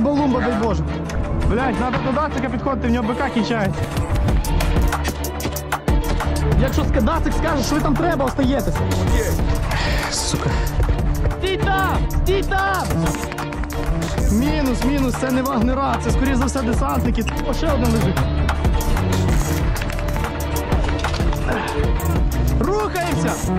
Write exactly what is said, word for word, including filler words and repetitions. либо лумба, дай боже. Блять, надо туда, цика підходити, в нього бика кінчається. Якщо Дацик скажеш, що ви там треба, остаєтеся. Сука. Стій там! Стій там! Мінус, мінус, це не вагнера, це скоріше за все десантники. О, ще один лежить. Рухаємося!